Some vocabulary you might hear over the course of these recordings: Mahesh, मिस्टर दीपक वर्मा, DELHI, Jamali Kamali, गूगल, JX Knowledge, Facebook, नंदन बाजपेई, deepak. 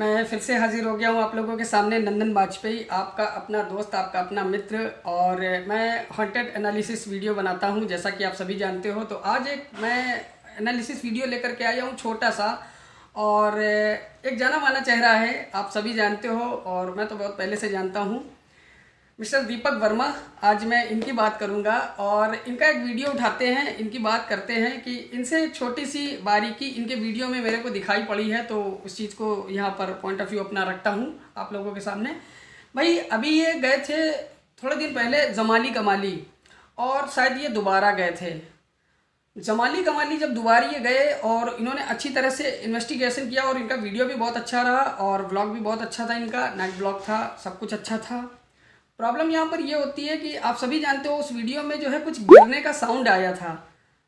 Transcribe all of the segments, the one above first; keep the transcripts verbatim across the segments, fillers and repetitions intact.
मैं फिर से हाजिर हो गया हूँ आप लोगों के सामने। नंदन बाजपेई आपका अपना दोस्त, आपका अपना मित्र, और मैं हॉन्टेड एनालिसिस वीडियो बनाता हूँ जैसा कि आप सभी जानते हो। तो आज एक मैं एनालिसिस वीडियो लेकर के आया हूँ छोटा सा, और एक जाना माना चेहरा है, आप सभी जानते हो और मैं तो बहुत पहले से जानता हूँ, मिस्टर दीपक वर्मा। आज मैं इनकी बात करूंगा और इनका एक वीडियो उठाते हैं, इनकी बात करते हैं कि इनसे एक छोटी सी बारीकी इनके वीडियो में मेरे को दिखाई पड़ी है, तो उस चीज़ को यहाँ पर पॉइंट ऑफ व्यू अपना रखता हूँ आप लोगों के सामने। भाई अभी ये गए थे थोड़े दिन पहले जमाली कमाली, और शायद ये दोबारा गए थे जमाली कमाली। जब दोबारा ये गए और इन्होंने अच्छी तरह से इन्वेस्टिगेशन किया, और इनका वीडियो भी बहुत अच्छा रहा और ब्लॉग भी बहुत अच्छा था, इनका नाइट ब्लॉग था, सब कुछ अच्छा था। प्रॉब्लम यहाँ पर ये होती है कि आप सभी जानते हो उस वीडियो में जो है कुछ गिरने का साउंड आया था।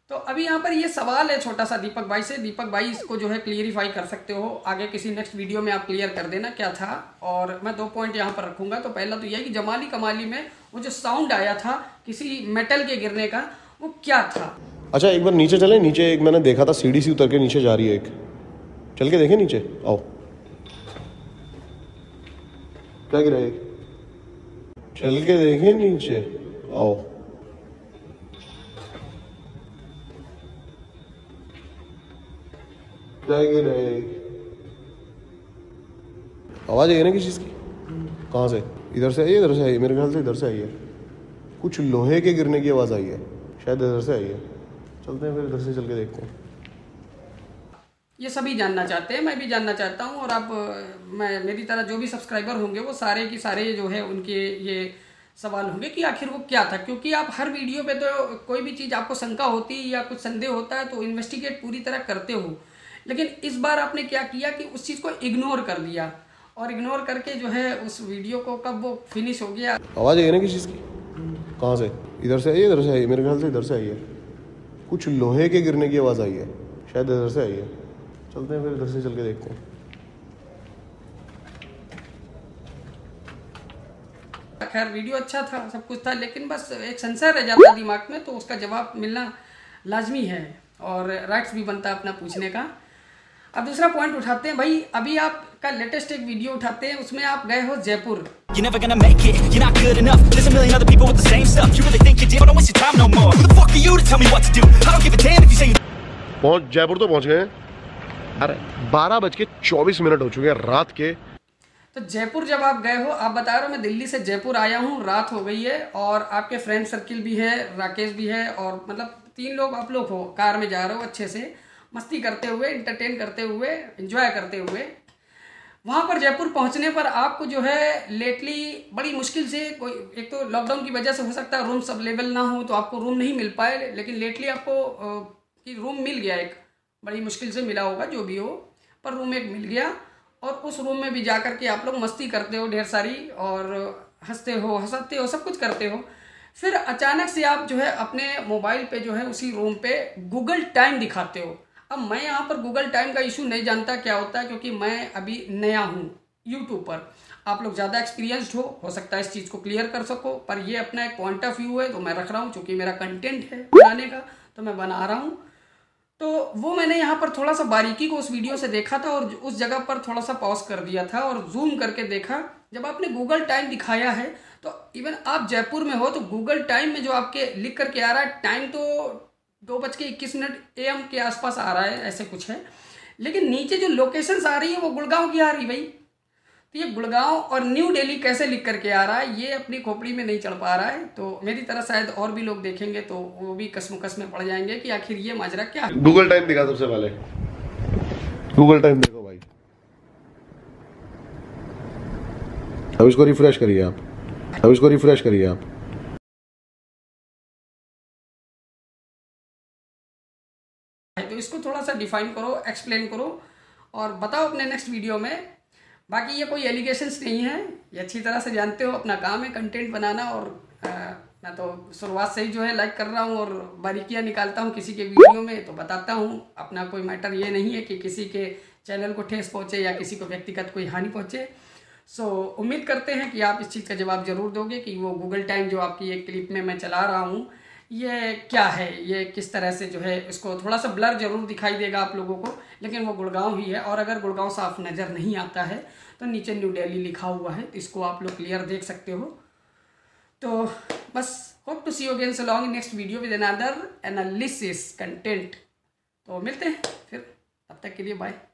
तो अभी यहाँ पर ये सवाल है छोटा सा दीपक भाई से, दीपक भाई इसको जो है क्लियरिफाई कर सकते हो, आगे किसी नेक्स्ट वीडियो में आप क्लियर कर देना क्या था। और मैं दो पॉइंट यहाँ पर रखूँगा। तो पहला तो यह है कि जमाली कमाली में वो जो साउंड आया था किसी मेटल के गिरने का, वो क्या था? अच्छा एक बार नीचे चले, नीचे एक मैंने देखा था सीढ़ी सी उतर के नीचे जा रही है, एक चल के देखें नीचे। आओ क्या गिरा है, चल के देखें नीचे। आओ क्या गिरा है, आवाज आई है ना किसी चीज की? कहाँ से? इधर से आई है, इधर से आई है, मेरे ख्याल से इधर से आई है। कुछ लोहे के गिरने की आवाज आई है, शायद इधर से आई है। चलते हैं फिर इधर से, चल के देखते हैं। ये सभी जानना चाहते हैं, मैं भी जानना चाहता हूँ, और आप मैं मेरी तरह जो भी सब्सक्राइबर होंगे वो सारे की सारे जो है उनके ये सवाल होंगे कि आखिर वो क्या था। क्योंकि आप हर वीडियो पे तो कोई भी चीज़ आपको शंका होती है या कुछ संदेह होता है तो इन्वेस्टिगेट पूरी तरह करते हो, लेकिन इस बार आपने क्या किया कि उस चीज़ को इग्नोर कर दिया, और इग्नोर करके जो है उस वीडियो को कब वो फिनिश हो गया। आवाज़ आई है ना किसी चीज़ की? कहाँ से? इधर से आई है, इधर से आई है, मेरे ख्याल से इधर से आई है। कुछ लोहे के गिरने की आवाज़ आई है, शायद इधर से आई है। चलते हैं फिर इधर से, चल के देखते हैं। खैर वीडियो अच्छा था, सब कुछ था, लेकिन बस एक संशय रह जाता दिमाग में, तो उसका जवाब मिलना लाजमी है और राइट्स भी बनता है अपना पूछने का। अब दूसरा पॉइंट उठाते हैं। भाई अभी आपका लेटेस्ट एक वीडियो उठाते हैं, उसमें आप गए हो जयपुर। पहुंच जयपुर तो पहुंच गए, अरे बारह बज के चौबीस मिनट हो चुके हैं रात के। तो जयपुर जब आप गए हो, आप बता रहे हो मैं दिल्ली से जयपुर आया हूँ, रात हो गई है, और आपके फ्रेंड सर्किल भी है, राकेश भी है, और मतलब तीन लोग आप लोग हो, कार में जा रहे हो अच्छे से मस्ती करते हुए, इंटरटेन करते हुए, एंजॉय करते हुए। वहाँ पर जयपुर पहुँचने पर आपको जो है लेटली बड़ी मुश्किल से कोई, एक तो लॉकडाउन की वजह से हो सकता है रूम सब लेवल ना हो तो आपको रूम नहीं मिल पाए, लेकिन लेटली आपको कि रूम मिल गया, एक बड़ी मुश्किल से मिला होगा जो भी हो, पर रूम एक मिल गया। और उस रूम में भी जा कर के आप लोग मस्ती करते हो ढेर सारी, और हंसते हो, हंसाते हो, सब कुछ करते हो। फिर अचानक से आप जो है अपने मोबाइल पे जो है उसी रूम पे गूगल टाइम दिखाते हो। अब मैं यहाँ पर गूगल टाइम का इशू नहीं जानता क्या होता है, क्योंकि मैं अभी नया हूँ यूट्यूब पर, आप लोग ज़्यादा एक्सपीरियंस्ड हो हो सकता है इस चीज़ को क्लियर कर सको, पर ये अपना एक पॉइंट ऑफ व्यू है तो मैं रख रहा हूँ, चूँकि मेरा कंटेंट है बनाने का तो मैं बना रहा हूँ। तो वो मैंने यहाँ पर थोड़ा सा बारीकी को उस वीडियो से देखा था, और उस जगह पर थोड़ा सा पॉज कर दिया था और जूम करके देखा। जब आपने गूगल टाइम दिखाया है तो इवन आप जयपुर में हो तो गूगल टाइम में जो आपके लिख करके आ रहा है टाइम, तो दो बज के इक्कीस मिनट ए एम के आसपास आ रहा है, ऐसे कुछ है, लेकिन नीचे जो लोकेशंस आ रही है वो गुड़गांव की आ रही भाई। तो ये गुड़गांव और न्यू दिल्ली कैसे लिख करके आ रहा है, ये अपनी खोपड़ी में नहीं चढ़ पा रहा है। तो मेरी तरह शायद और भी लोग देखेंगे तो वो भी कसमुकस में पड़ जाएंगे कि आखिर ये माजरा क्या है। गूगल टाइम दिखा सबसे पहले, गूगल टाइम देखो भाई, अब इसको रिफ्रेश करिए आप, अब इसको रिफ्रेश करिए आप। तो इसको थोड़ा सा डिफाइन करो, एक्सप्लेन करो और बताओ अपने नेक्स्ट वीडियो में। बाकी ये कोई एलिगेशंस नहीं है, ये अच्छी तरह से जानते हो अपना काम है कंटेंट बनाना, और आ, मैं तो शुरुआत से ही जो है लाइक कर रहा हूँ और बारीकियाँ निकालता हूँ किसी के वीडियो में तो बताता हूँ। अपना कोई मैटर ये नहीं है कि किसी के चैनल को ठेस पहुँचे या किसी को व्यक्तिगत कोई हानि पहुँचे। सो so, उम्मीद करते हैं कि आप इस चीज़ का जवाब ज़रूर दोगे कि वो गूगल टाइम जो आपकी एक क्लिप में मैं चला रहा हूँ ये क्या है, ये किस तरह से जो है इसको थोड़ा सा ब्लर जरूर दिखाई देगा आप लोगों को, लेकिन वो गुड़गांव ही है। और अगर गुड़गांव साफ नज़र नहीं आता है तो नीचे न्यू दिल्ली लिखा हुआ है, इसको आप लोग क्लियर देख सकते हो। तो बस hope to see you again so long in next video with another analysis content. तो मिलते हैं फिर, तब तक के लिए बाय।